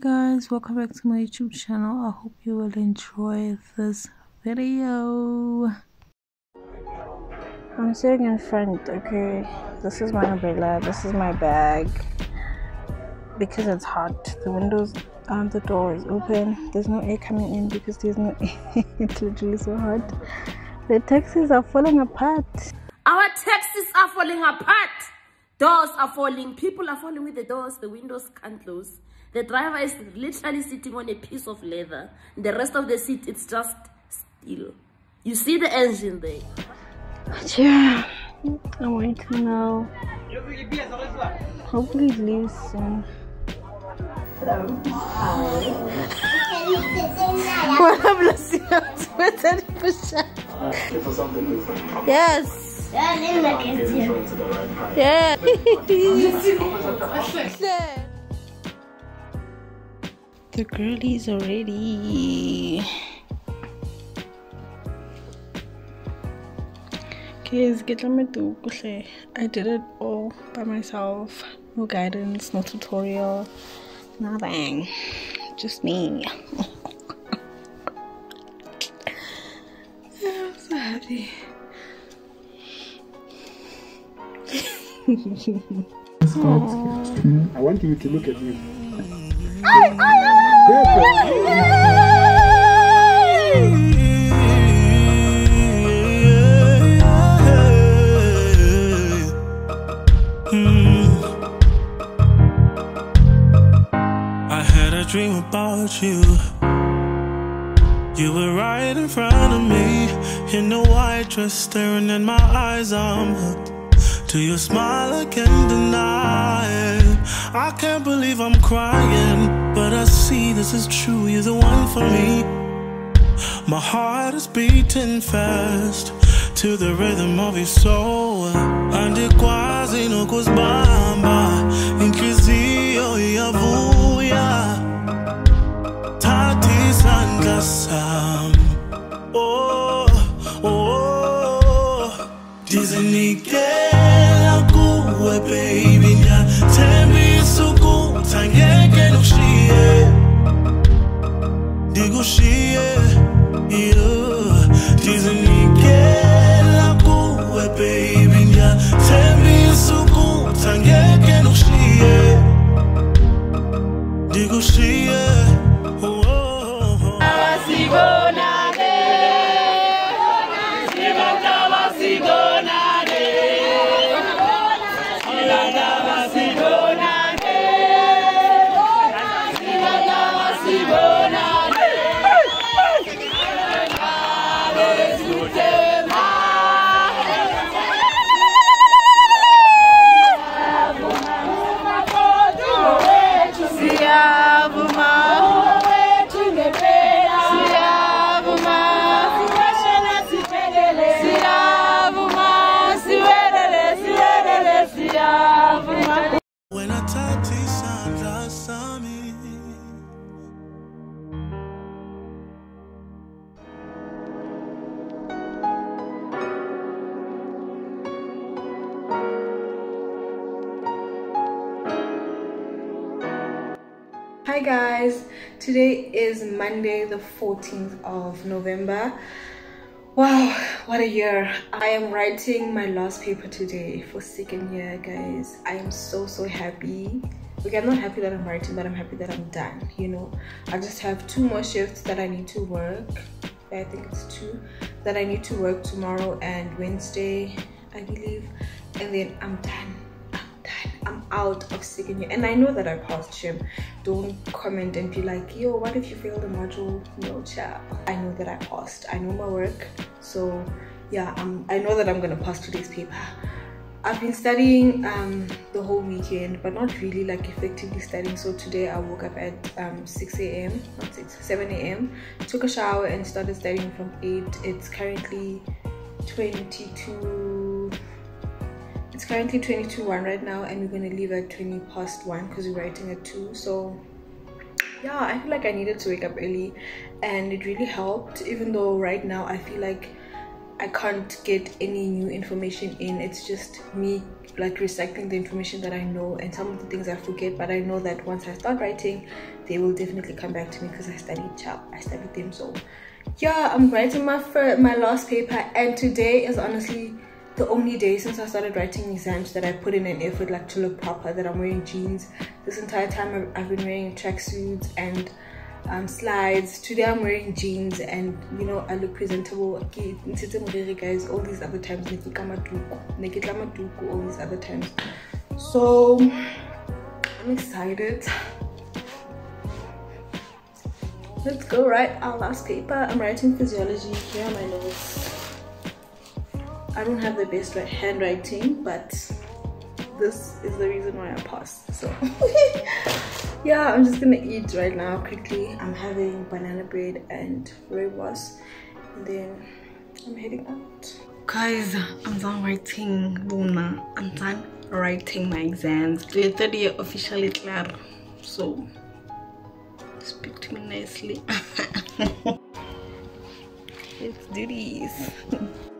guys, welcome back to my YouTube channel. I hope you will enjoy this video. I'm sitting in front. Okay, this is my umbrella, this is my bag. Because it's hot, the windows and the door is open. There's no air coming in because there's no air. It's literally so hot. The taxis are falling apart. Our taxis are falling apart. Doors are falling, people are falling with the doors, the windows can't close. The driver is literally sitting on a piece of leather. The rest of the seat, it's just steel. You see the engine there. Yeah, I'm waiting now. Hopefully it leaves soon. Yes. Yeah. The girlies are ready. Guys, I did it all by myself. No guidance, no tutorial, nothing. Just me. I'm so happy. I want you to look at me. I had a dream about you. You were right in front of me, in a white dress, staring in my eyes. I'm hooked to your smile, I can't deny it. I can't believe I'm crying, but I see this is true, you're the one for me. My heart is beating fast to the rhythm of your soul. Andikwazi no kuzbamba Inkizio yavuya Tati sandasam. Oh, oh, Dizinike baby, now tell me it's so cool. Tangeke no shie, digo shie, yeah. Dizin ikela kuwe, baby, now tell me it's so cool. Tangeke no shie, digo shie, oh. Awasigo na. Hi guys, today is Monday the 14th of November. Wow, what a year. I am writing my last paper today for second year, guys. I am so happy. Okay, I'm not happy that I'm writing, but I'm happy that I'm done, you know. I just have 2 more shifts that I need to work. I think it's 2 that I need to work tomorrow and Wednesday, I believe, and then I'm done. I'm out of second year, and I know that I passed Shim. Don't comment and be like, yo, what if you failed a module? No, chat. I know that I passed. I know my work, so yeah, I know that I'm gonna pass today's paper. I've been studying the whole weekend, but not really like effectively studying. So today I woke up at 7 a.m. took a shower and started studying from 8. It's currently 22:01 right now, and we're gonna leave at 1:20 because we're writing at 2. So yeah, I feel like I needed to wake up early, and it really helped. Even though right now I feel like I can't get any new information in. It's just me like recycling the information that I know, and some of the things I forget, but I know that once I start writing, they will definitely come back to me because I studied them. So yeah, I'm writing my last paper, and today is honestly the only day since I started writing exams that I put in an effort like to look proper, that I'm wearing jeans. This entire time I've been wearing tracksuits and slides. Today I'm wearing jeans, and you know, I look presentable. Guys, all these other times, all these other times. So I'm excited. Let's go write our last paper. I'm writing physiology. Here are my notes. I don't have the best handwriting, but this is the reason why I passed. So yeah, I'm just gonna eat right now quickly. I'm having banana bread and rooibos, and then I'm heading out. Guys, I'm done writing. Bona, I'm done writing my exams. The third year officially clear. So speak to me nicely. Let's do this.